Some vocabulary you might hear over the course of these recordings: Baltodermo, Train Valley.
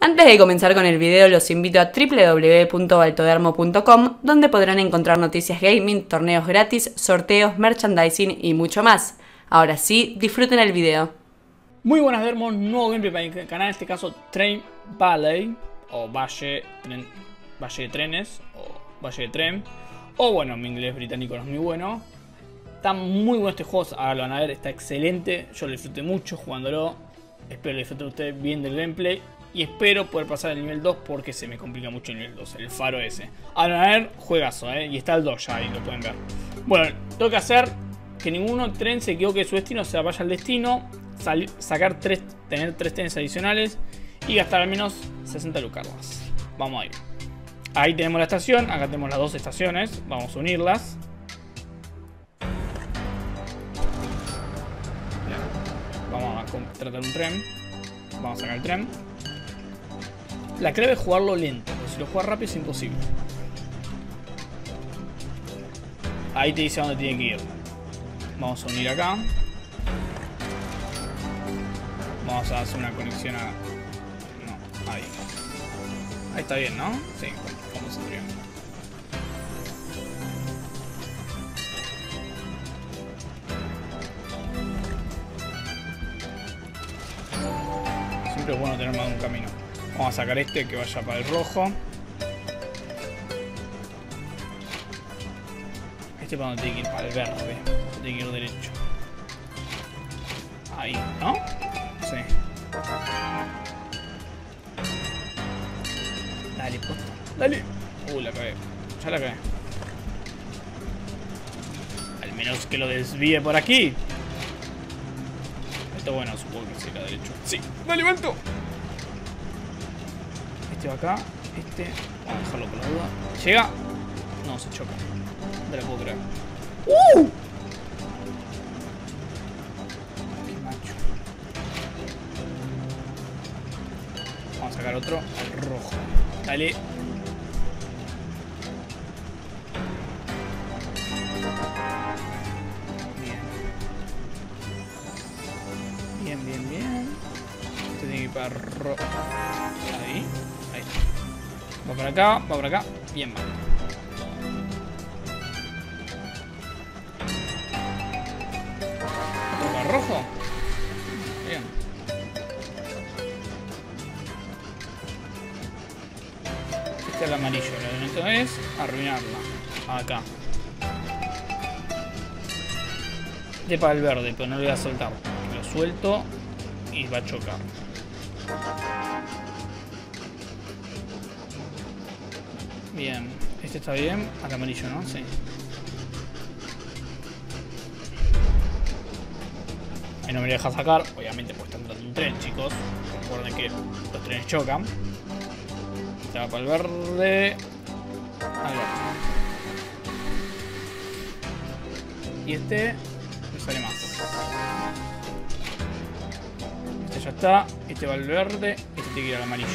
Antes de comenzar con el video los invito a www.baltodermo.com, donde podrán encontrar noticias gaming, torneos gratis, sorteos, merchandising y mucho más. Ahora sí, disfruten el video. Muy buenas Dermos, nuevo gameplay para el canal, en este caso Train Valley o Valle de Trenes o Valle de Tren. O bueno, mi inglés británico no es muy bueno. Está muy bueno este juego, ahora lo van a ver, está excelente. Yo lo disfruté mucho jugándolo. Espero lo disfruten ustedes bien del gameplay. Y espero poder pasar el nivel 2 porque se me complica mucho el nivel 2, el faro ese. Ahora van a ver, juegazo, y está el 2 ya ahí, lo pueden ver. Bueno, tengo que hacer que ninguno tren se equivoque de su destino, o sea, vaya al destino. Sacar 3, tener 3 trenes adicionales y gastar al menos 60 lucardas. Vamos a ir. Ahí tenemos la estación, acá tenemos las dos estaciones, vamos a unirlas. Vamos a contratar un tren. Vamos a sacar el tren. La clave es jugarlo lento, porque si lo juegas rápido es imposible. Ahí te dice a dónde tiene que ir. Vamos a unir acá. Vamos a hacer una conexión a... No, ahí. Ahí está bien, ¿no? Sí, vamos a triángulo. Siempre es bueno tener más de un camino. Vamos a sacar este que vaya para el rojo. Este para donde tiene que ir, para el verde. Tiene que ir derecho. Ahí, ¿no? Sí. Dale, posta. Dale. La cagué. Ya la cagué. Al menos que lo desvíe por aquí. Esto bueno, supongo que será derecho. Sí. Dale, Balto. Acá, este, vamos a dejarlo por la duda. Llega, no se choca, no la puedo creer. Qué macho. Vamos a sacar otro al rojo. Dale, bien, bien, bien. Este tiene que ir para rojo. Ahí. Va para acá, va para acá. Bien, va. ¿Otro para rojo? Bien. Este es el amarillo. Lo que necesito es arruinarla. Acá. Este para el verde, pero no lo voy a soltar. Lo suelto y va a chocar. Bien, este está bien, al amarillo, ¿no? Sí. Ahí no me lo deja sacar, obviamente porque está entrando un tren, chicos. Recuerden que los trenes chocan. Este va para el verde. Al verde. Y este no sale más. Este ya está, este va al verde, este tiene que ir al amarillo.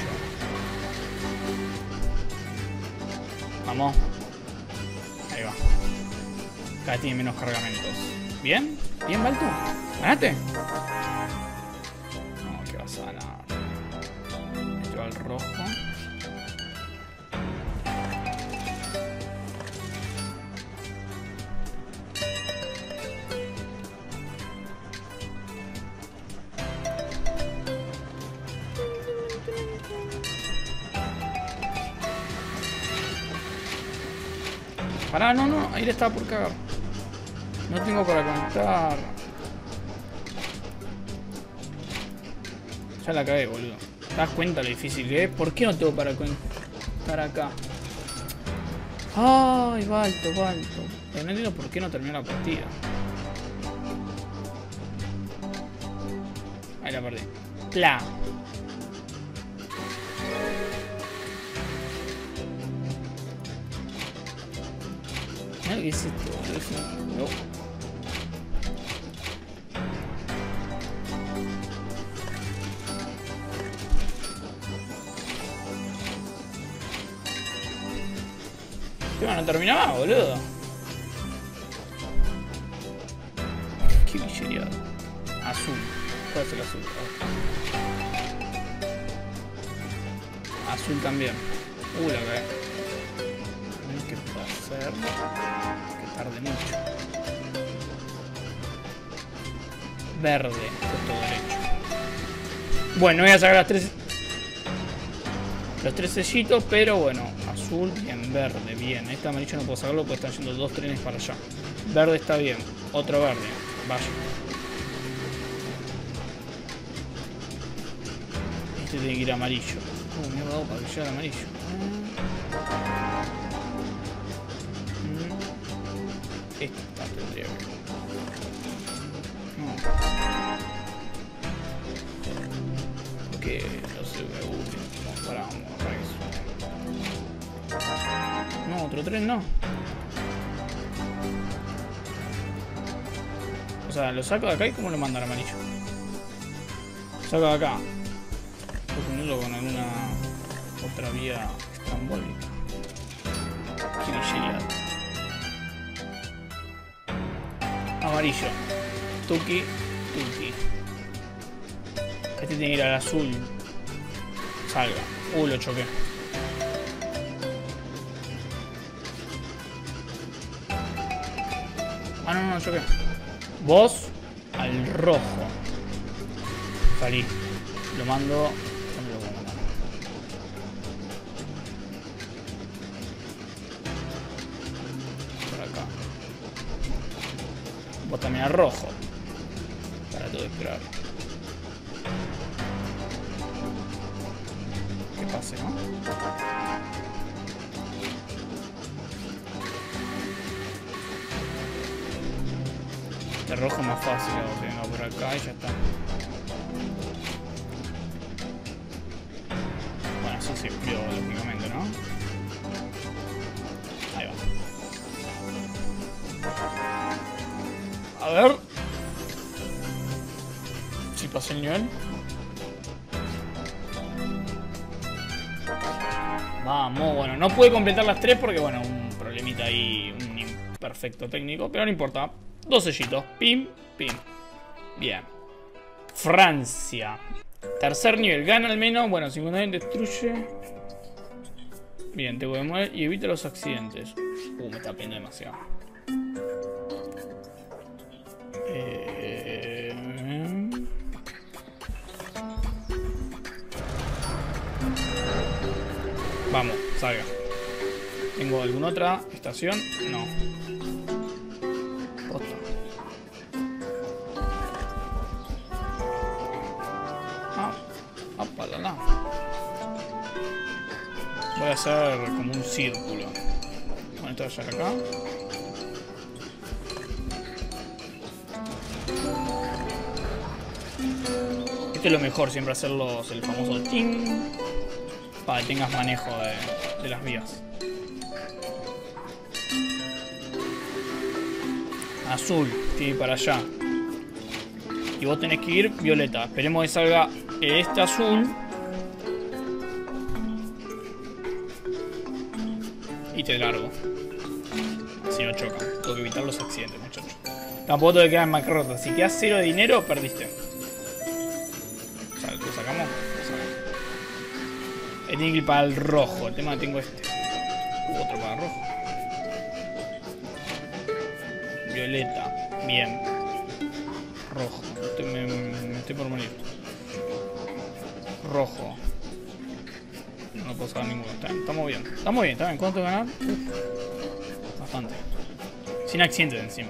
Vamos. Ahí va. Cada tiene menos cargamentos. ¿Bien? ¿Bien, Balto? ¿Ganaste? No, que vas a ganar. Este va al rojo. Pará, no, no, ahí le estaba por cagar. No tengo para conectar. Ya la cagué, boludo. ¿Te das cuenta lo difícil que es? ¿Por qué no tengo para conectar acá? Ay, Balto, Balto. Pero no entiendo por qué no terminó la partida. Ahí la perdí. ¡Pla! ¿Qué es esto? No. ¿Qué no terminaba, boludo? Qué billería. Azul. ¿Cuál es el azul? Azul también. La verdad. Tenemos que hacer que tarde mucho. Verde, todo derecho. Bueno, voy a sacar los tres sellitos, pero bueno, azul bien, verde bien. Este amarillo no puedo sacarlo porque están yendo dos trenes para allá. Verde está bien, otro verde, vaya. Este tiene que ir amarillo. Me ha dado para que llegue al amarillo. Esta tendría que ir. Que no se me guste. Vamos para que suene. No, otro tren no. O sea, lo saco de acá y ¿cómo lo mando al amarillo? Lo saco de acá. Puedo ponerlo con alguna otra vía estrambólica. Kirillera. Amarillo. Tuki, tuki. Este tiene que ir al azul. Salga. Lo choqué. No, choqué. Vos al rojo. Salí. Lo mando. ¿Dónde lo puedo mandar? Por acá. Vos también al rojo. Para todo esperar. Pase, ¿no? Este rojo más fácil, que venga por acá y ya está. Bueno, eso se explió lógicamente, ¿no? Ahí va. A ver. Si pasé el nivel. Vamos, bueno, no pude completar las tres porque, bueno, un problemita ahí, un imperfecto técnico, pero no importa. Dos sellitos, pim, pim. Bien. Francia. Tercer nivel, gana al menos. Bueno, 50 destruye. Bien, te voy a mover y evita los accidentes. Me está pidiendo demasiado. Vamos, salga. ¿Tengo alguna otra estación? No. Otra. Apalala. Voy a hacer como un círculo. Bueno, esto va a llegar acá. Esto es lo mejor, siempre hacerlos el famoso ting. Para que tengas manejo de las vías. Azul, sí, para allá. Y vos tenés que ir violeta. Esperemos que salga este azul. Y te largo. Si no chocan. Tengo que evitar los accidentes, muchachos. Tampoco te quedas en bancarrota. Si quedas cero de dinero, perdiste. O sea, lo sacamos. Tiene que ir para el rojo. El tema que tengo este. Otro para el rojo. Violeta. Bien. Rojo. Me estoy por morir. Rojo. No puedo sacar ninguno. Estamos bien. Estamos bien, está bien. ¿Cuánto ganar? Bastante. Sin accidentes encima.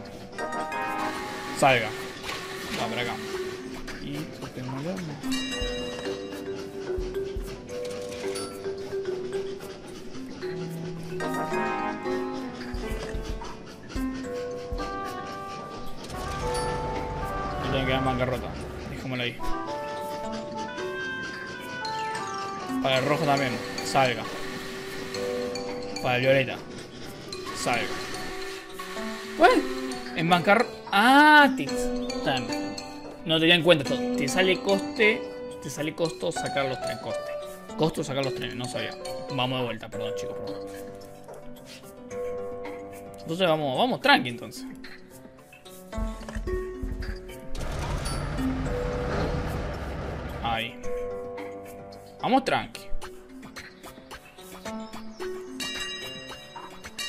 Salga. Va para acá. Y tengo que quedar en bancarrota. Dejémoslo ahí. Para el rojo también. Salga. Para el violeta. Salga. Bueno. En bancarrota. No tenía en cuenta esto. Te sale costo sacar los trenes. Costo sacar los trenes. No sabía. Vamos de vuelta. Perdón, chicos. Entonces vamos tranqui entonces. Ahí. Vamos tranqui.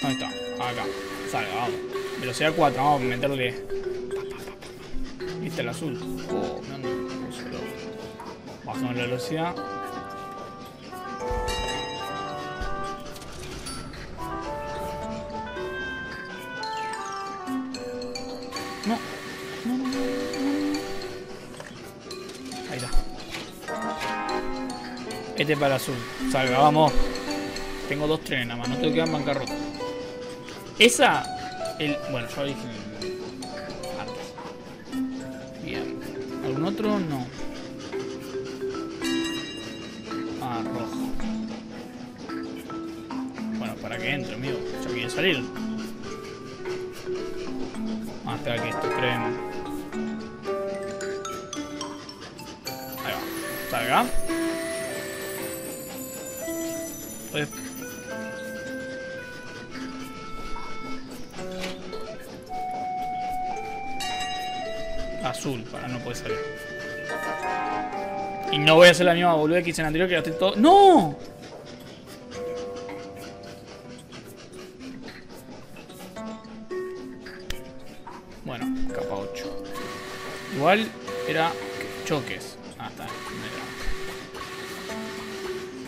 ¿Dónde está? Acá. Salga, vamos. Velocidad 4, vamos a meterle. ¿Viste el azul? Oh, no, no. Bajamos la velocidad. No. No, no, no. Ahí está. Este es para el azul. Salga, vamos. Tengo dos trenes nada más, no tengo que dar bancarrota. Esa. El. Bueno, yo dije. Antes. Bien. ¿Algún otro? No. Ah, rojo. Bueno, para que entre, amigo. Yo quiero salir. Ah, espera que esto creen. Ahí va. Salga. Pues. Azul, para no poder salir. Y no voy a hacer la misma boludez que hice en el anterior, que gasté todo. ¡No! Bueno, capa 8. Igual era choques. Ah, está.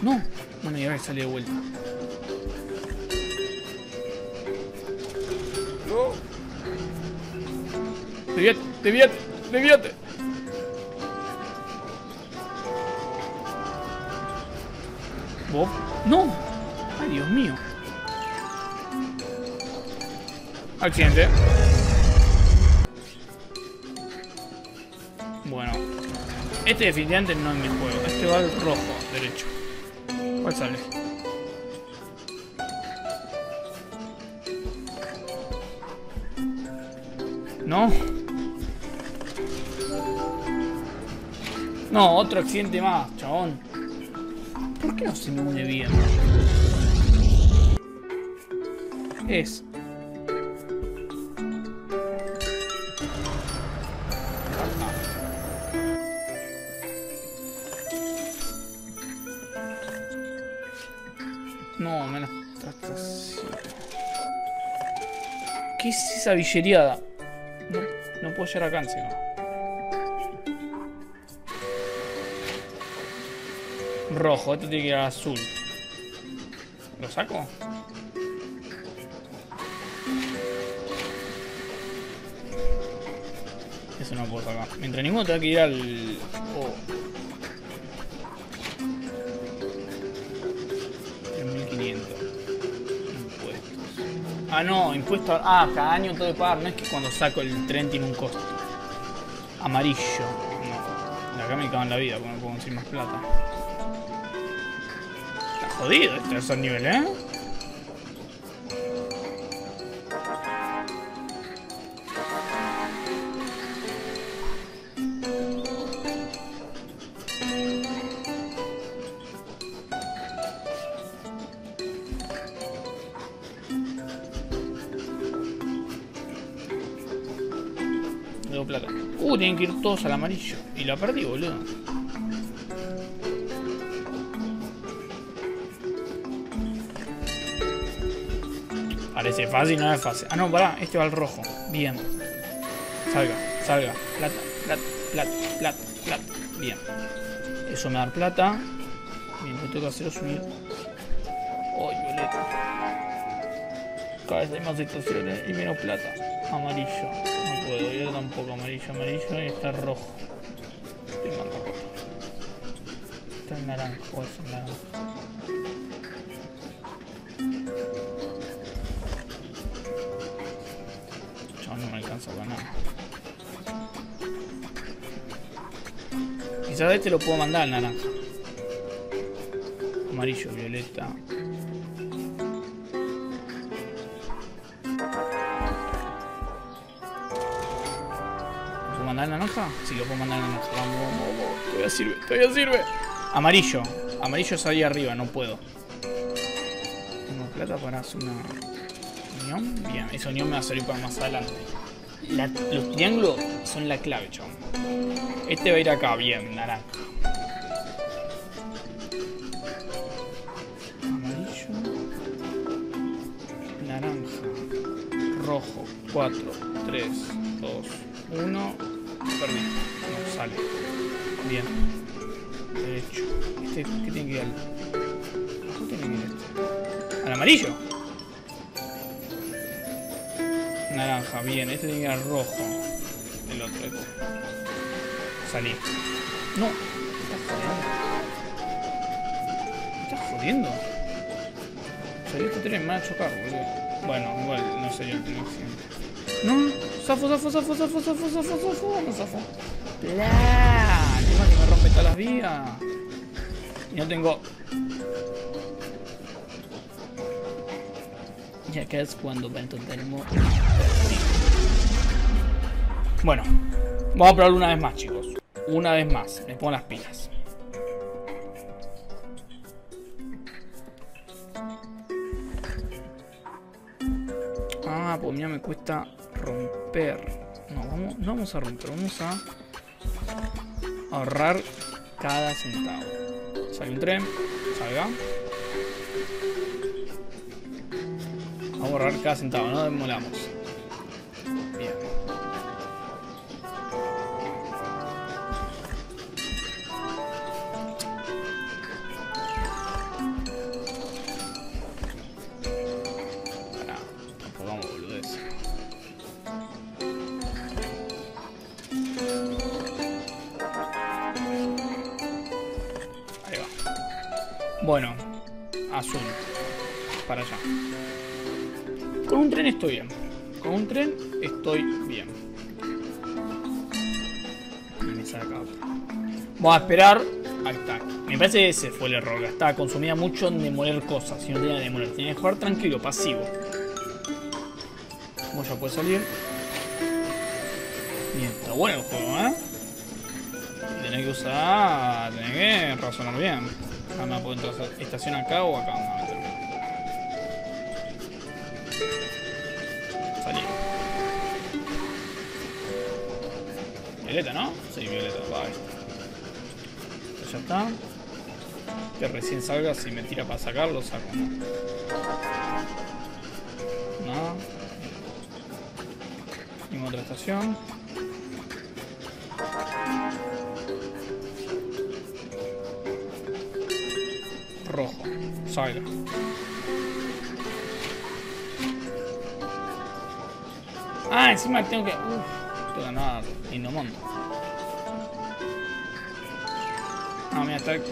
No, no me digas que salí de vuelta. No. Deviate, deviate, deviate. ¿Vos? No. Ay, Dios mío. Accidente. Bueno, este definitivamente no es mi juego. Este va al rojo, derecho. ¿Cuál sale? No. No, otro accidente más, chabón. ¿Por qué no se me une bien? Es. No, me la tratas. ¿Qué es esa villeriada? No, no puedo llegar acá encima. Rojo, esto tiene que ir a azul. ¿Lo saco? Eso no lo puedo sacar. Mientras ninguno tenga que ir al. Oh. Ah, no, impuesto. Ah, cada año tengo que pagar. No es que cuando saco el tren tiene un costo. Amarillo. No. De acá me cago en la vida porque no puedo conseguir más plata. Está jodido este tercer nivel, ¿eh? Plata. Tienen que ir todos al amarillo. Y la perdí, boludo. Parece fácil, no es fácil. Ah, no, pará, este va al rojo. Bien. Salga, salga. Plata, plata, plata, plata, plata. Bien. Eso me da plata. Bien, lo tengo que hacer es unir. Ay, violeta. Cada vez hay más estaciones y menos plata. Amarillo. Yo tampoco, amarillo, amarillo y está rojo. Está en naranja, o es en naranja. Yo no me alcanza para nada. Quizás este lo puedo mandar al naranja. Amarillo, violeta. ¿Mandar la naranja? Sí, lo puedo mandar la naranja. Vamos. Todavía sirve, todavía sirve. Amarillo. Amarillo es ahí arriba, no puedo. Tengo plata para hacer una unión. Bien, esa unión me va a servir para más adelante. Los triángulos son la clave, chabón. Este va a ir acá, bien, naranja. Amarillo. Naranja. 4, 3, 2, 1. Permiso. No, sale. Bien. Derecho. Este, ¿qué tiene que ir al? ¿Cómo tiene que ir este? Al amarillo. Naranja, bien. Este tiene que ir al rojo. El otro. Este. Salí. No. ¿Me estás jodiendo? Salió este tren, me van a chocar, boludo. Bueno, igual no salió el tren. No, zafo. ¡Plá! El tema que me rompe todas las vías. Y no tengo. Ya que es cuando Baltodermo. Bueno, vamos a probarlo una vez más, chicos. Una vez más, me pongo las pilas. Ah, pues mira, me cuesta romper. No, no vamos a romper, vamos a ahorrar cada centavo. Sale un tren, salga. Vamos a ahorrar cada centavo, no demolamos. Bien. Bueno, azul. Para allá. Con un tren estoy bien. Me saca otro. Vamos a esperar. Ahí está. Me parece que ese fue el error. Estaba consumida mucho en demoler cosas. Si no tenía que demoler, tenía que jugar tranquilo, pasivo. Como ya puede salir. Bien, está bueno el juego, ¿eh? Tenés que usar. Tenés que razonar bien. Ah, no, puedo entrar a estación acá o acá. Vamos a meterlo. Salí. Violeta, ¿no? Sí, violeta. Vale. Ya está. Que recién salga, si me tira para sacarlo, saco. No. Ninguna otra estación. Rojo, salga. Ah, encima tengo que. Uff, tengo nada, Indomondo. Ah, mira, está el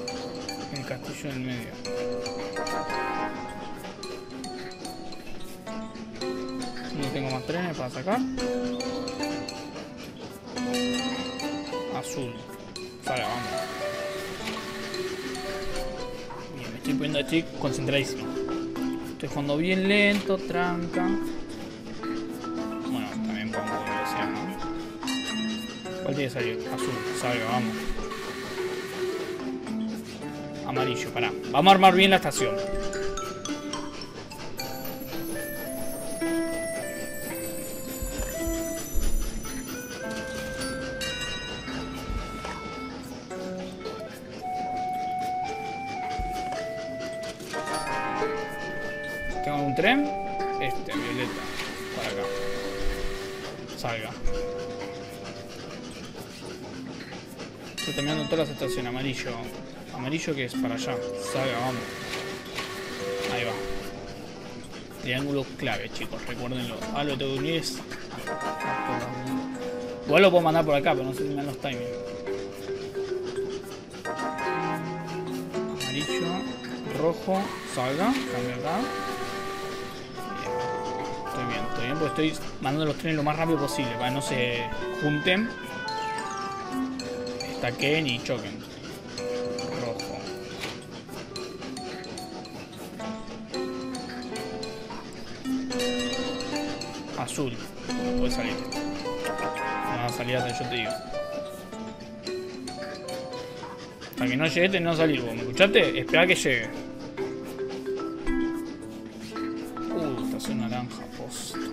castillo en el medio. No tengo más trenes para sacar. Azul. Salga, vamos. Estoy poniendo a chico concentradísimo. Estoy jugando bien lento, tranca. Bueno, también pongo velocidad, ¿no? ¿Cuál tiene que salir? Azul, salga, vamos. Amarillo, pará. Vamos a armar bien la estación. Un tren, este, violeta, para acá, salga. Estoy terminando todas las estaciones, amarillo, amarillo que es para allá, salga, vamos. Ahí va. Triángulo clave, chicos, recuérdenlo. Ah, lo tengo que unir es... Igual lo puedo mandar por acá, pero no sé si me dan los timings. Amarillo, rojo, salga, cambia acá. Estoy bien, porque estoy mandando los trenes lo más rápido posible para que no se junten, estaquen y choquen. Rojo. Azul. Puede salir. No va a salir hasta yo te digo. Hasta que no llegue este no salís vos. ¿Me escuchaste? Esperá que llegue. Naranja, post. Rojo.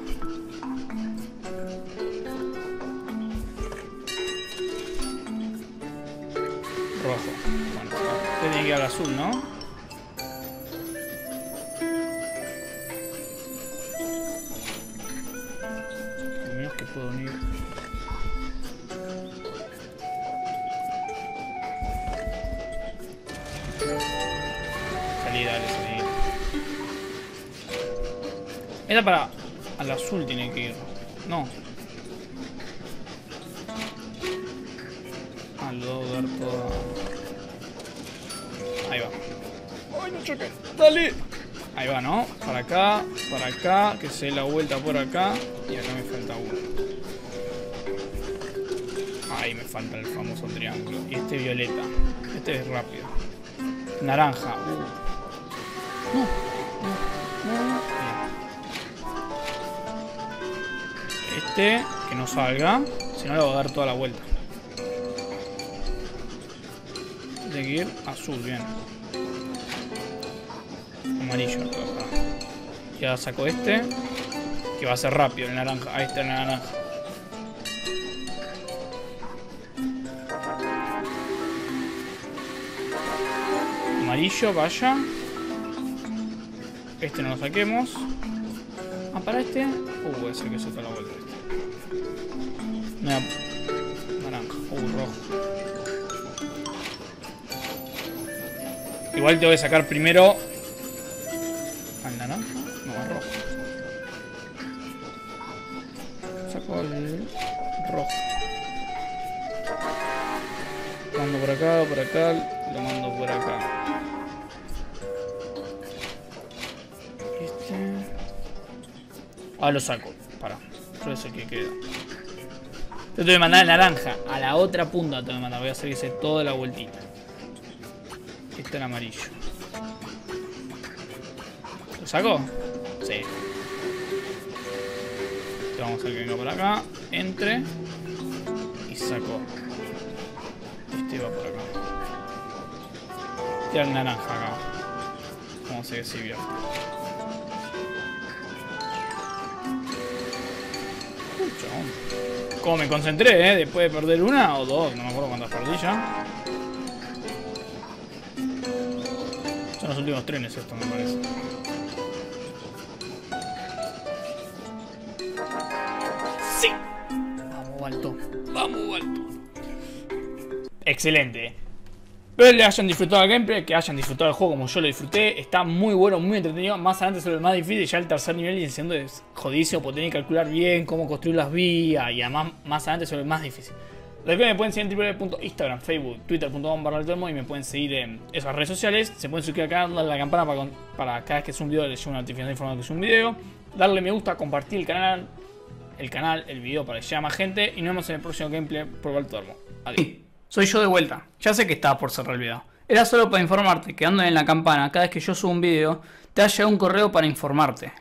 Bueno, este tiene que ir al azul, ¿no? puedo unir. Salida, dale, salida. Era para... Al azul tiene que ir. No. Al dudar todo. Ahí va. ¡Ay, no choque! ¡Dale! Ahí va, ¿no? Para acá, que se dé la vuelta por acá. Y acá me falta uno. Ahí me falta el famoso triángulo. Y este violeta. Este es rápido. Naranja. Este, que no salga. Si no, le voy a dar toda la vuelta. Tiene que ir azul, bien. Amarillo. Ya saco este. Que va a ser rápido, el naranja. Ahí está el naranja. Amarillo, vaya. Este no lo saquemos. Ah, para este. Puede ser que se toda la vuelta. Naranja. Rojo. Igual tengo que sacar primero. Al naranja. No, al rojo. Saco el rojo. Lo mando por acá, lo mando por acá. Este. Ah, lo saco. Pará. Yo sé que queda. Yo tengo que mandar el naranja. A la otra punta tengo que mandar. Voy a hacer que se toda la vueltita. Este es amarillo. ¿Lo saco? Sí. Vamos a ver que venga por acá. Entre. Y saco. Este va por acá. Este es el naranja acá. Vamos a ver si viene. Como me concentré, después de perder una o dos. No me acuerdo cuántas perdí ya. Son los últimos trenes estos, me parece. ¡Sí! Vamos, Balto. Vamos, Balto. Excelente. Espero que hayan disfrutado el gameplay, que hayan disfrutado el juego como yo lo disfruté. Está muy bueno, muy entretenido. Más adelante se lo más difícil. Ya el tercer nivel y siendo es jodidísimo, porque tenés que calcular bien cómo construir las vías. Y además, más adelante se lo más difícil. Recuerden que me pueden seguir en www.instagram, facebook, twitter.com/Baltodermo. Y me pueden seguir en esas redes sociales. Se pueden suscribir acá, darle a la campana para cada vez que es un video les llegue una notificación informando que es un video. Darle me gusta, compartir el canal, el video para que llegue a más gente. Y nos vemos en el próximo gameplay por Baltodermo. Adiós. Soy yo de vuelta, ya sé que estaba por cerrar el video. Era solo para informarte que dándole en la campana cada vez que yo subo un video, te ha llegado un correo para informarte.